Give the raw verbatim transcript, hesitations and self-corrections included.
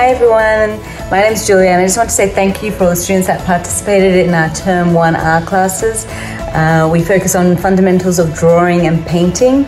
Hi everyone, my name is Julia and I just want to say thank you for all the students that participated in our Term one art classes. Uh, we focus on fundamentals of drawing and painting.